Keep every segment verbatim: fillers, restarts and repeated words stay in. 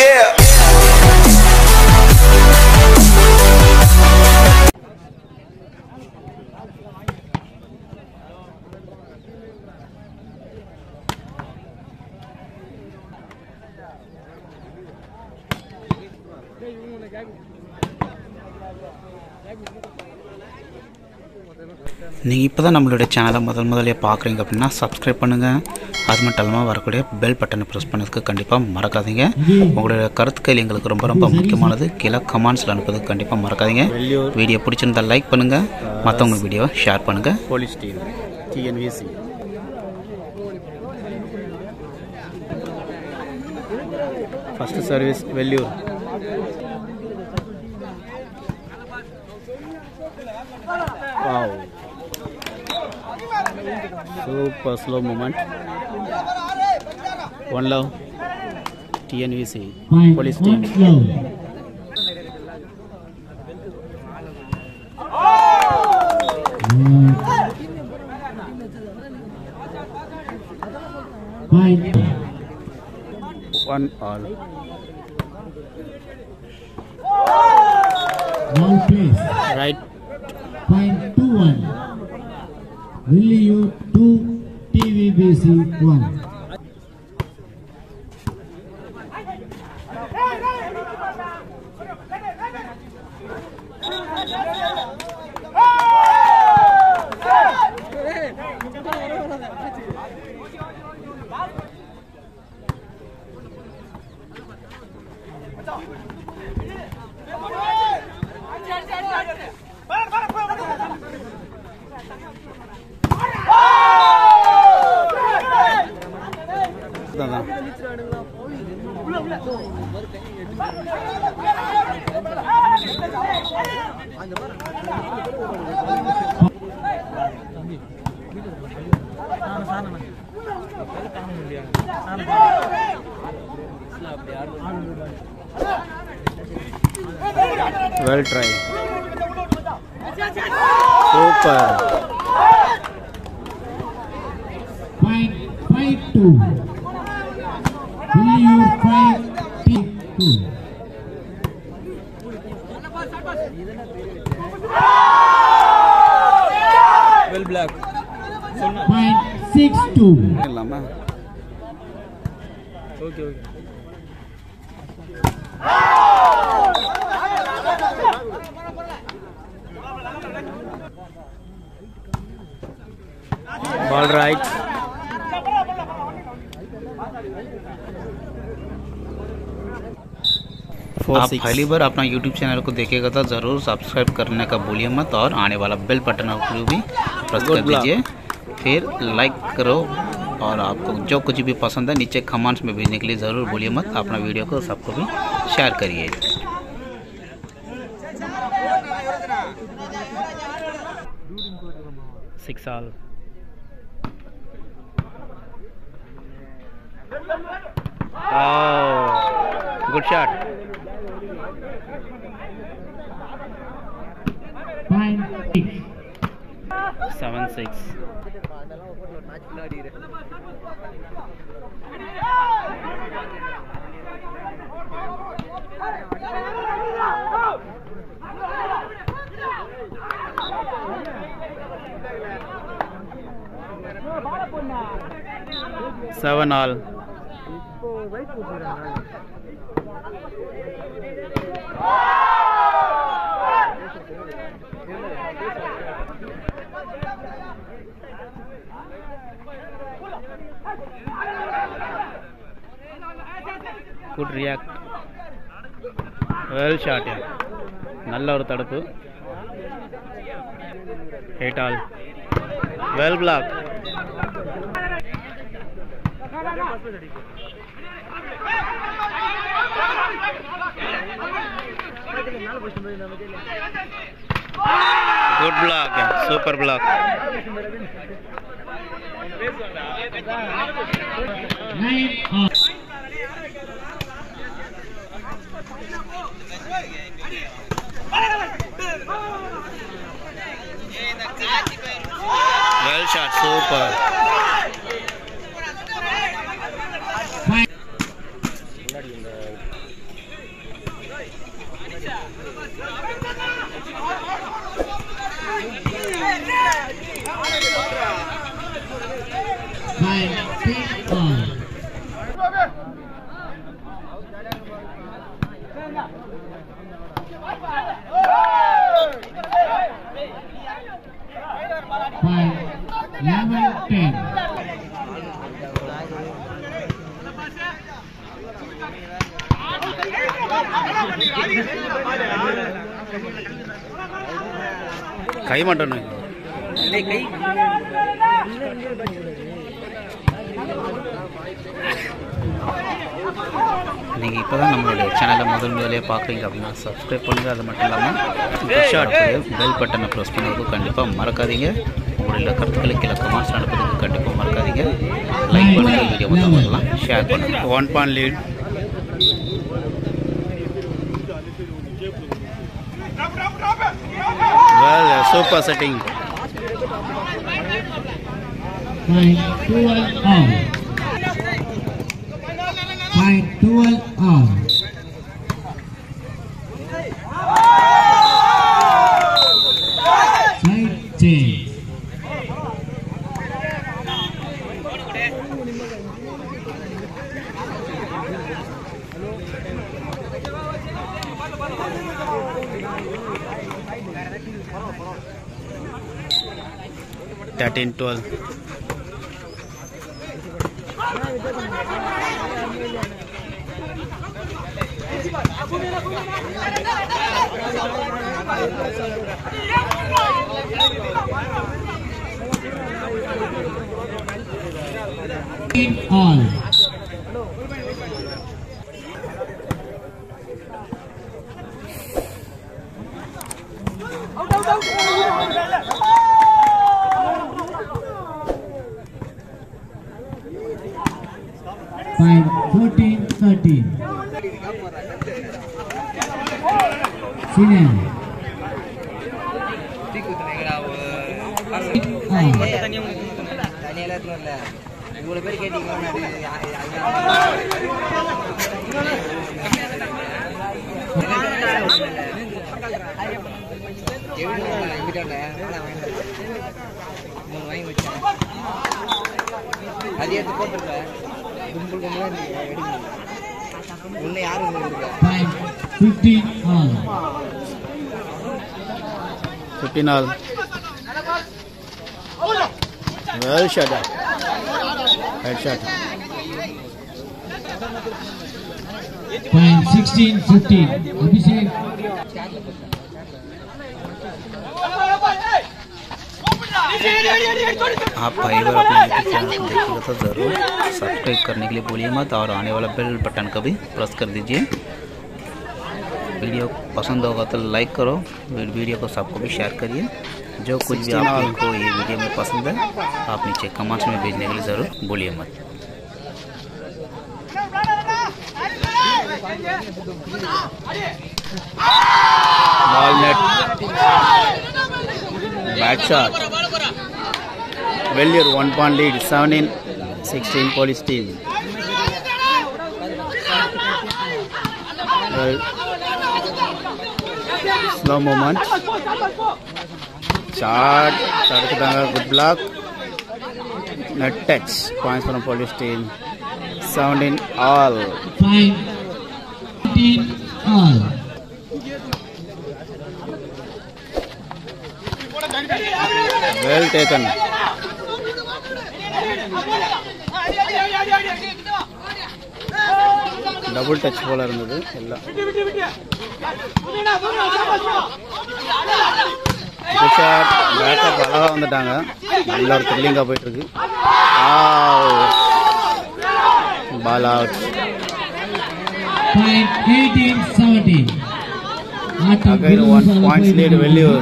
Yeah. நீங்கள் இப்போ தான் நம்மளோட சேனலை முதல் முதலே பார்க்குறீங்க அப்படின்னா சப்ஸ்கிரைப் பண்ணுங்கள். அது மட்டும் இல்லாமல் வரக்கூடிய பெல் பட்டனை ப்ரெஸ் பண்ணதுக்கு கண்டிப்பாக மறக்காதீங்க. உங்களோட கருத்துக்கள் எங்களுக்கு ரொம்ப ரொம்ப முக்கியமானது. கீழே கமெண்ட்ஸில் அனுப்புறதுக்கு கண்டிப்பாக மறக்காதீங்க. வீடியோ பிடிச்சிருந்தால் லைக் பண்ணுங்கள், மற்றவங்க வீடியோவை ஷேர் பண்ணுங்கள். Police team TNVC first service Velliyur. Wow. Super slow movement. One love. T N V C. Police team. One all. One piece. Right. Point two one. Will you two T V B C one? Well tried. Super. Point five two. Will you five two? Well black. Point six two. Okay, okay. All right. पहली बार अपना YouTube channel को देखेगा तो जरूर subscribe करने का भूलिए मत, और आने वाला बेल बटन को भी प्रेस कर दीजिए, फिर लाइक करो, और आपको जो कुछ भी पसंद है नीचे कमेंट्स में भेजने के लिए ज़रूर भूलिए मत. अपना वीडियो को सबको भी शेयर करिए. सिक्स साल Oh, good shot. seven six. Seven all. Good react. Well shot. Nalla oru tadappu. Eight all. Well blocked. Good block, super block. Well shot, super. कई मटन नहीं कई नहीं इप्पदा नम्मोडे चैनल मोदल मोदले पाक्किंग அப்படினா subscribe பண்ணுங்க அது மட்டும் இல்லாம ஷார்ட் பெல் பட்டனை press பண்ணி கண்டிப்பா மறக்காதீங்க உங்களுடைய கருத்துக்களை கீழ கமெண்ட்ஸ் அனுப்புங்க கண்டிப்பா மறக்காதீங்க லைக் பண்ணுங்க வீடியோவை தவறலாம் ஷேர் பண்ணுங்க one point lead Well, super setting. five twelve on. five twelve on. five ten. Thirteen twelve. In all. five fourteen thirteen Sinan fifteen all fifteen all well shot well shot sixteen fifteen Abhishek आप भाई और अपने channel को देखिएगा तो ज़रूर subscribe करने के लिए भूलिए मत और आने वाला बेल बटन का भी प्रेस कर दीजिए वीडियो पसंद होगा तो लाइक करो वीडियो को सबको भी शेयर करिए जो कुछ भी आपको ये वीडियो में पसंद है आप नीचे कमेंट्स में भेजने के लिए ज़रूर भूलिए मत bat shot Well, your one point lead, seventeen sixteen police team. Well, slow movement. Shot, shot to the good block. Net touch. Points from police team. seventeen all. fifteen all. Well taken. Double touch ball irundhathu ella good shot bat balaga vandanga nalla or thrilling ah poiterukku wow ball out eighteen seventeen again one points lead value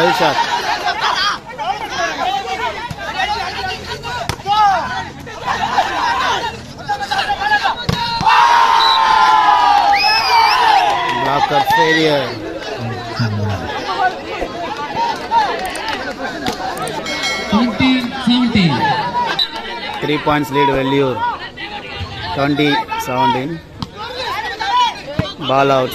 Nice shot. Blocker failure. twenty seventeen. Three points lead value. twenty seventeen. Ball out.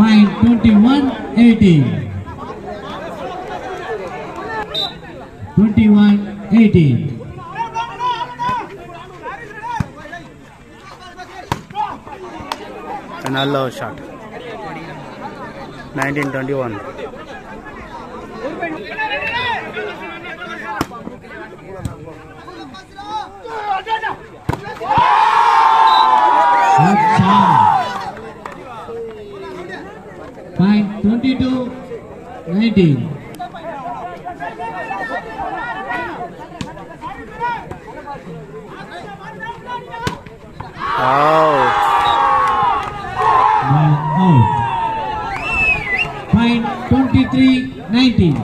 twenty-one eighteen. twenty-one eighteen. An allowed shot. nineteen twenty-one. twenty-two nineteen. Out. Out. Point twenty-three nineteen.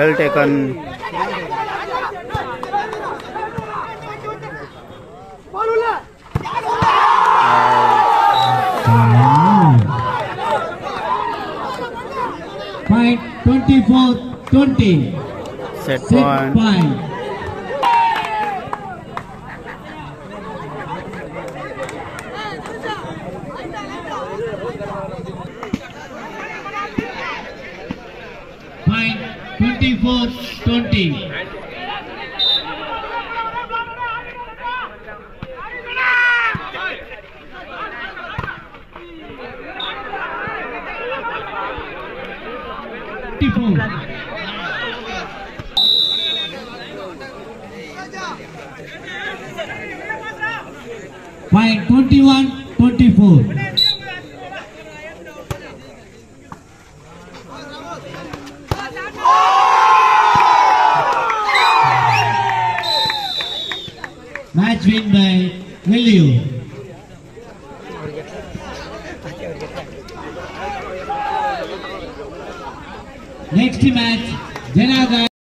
Well taken. Point twenty-four twenty. Set point. twenty-four twenty. By twenty-one twenty-four. Match win by Value. Next match, Janagadh.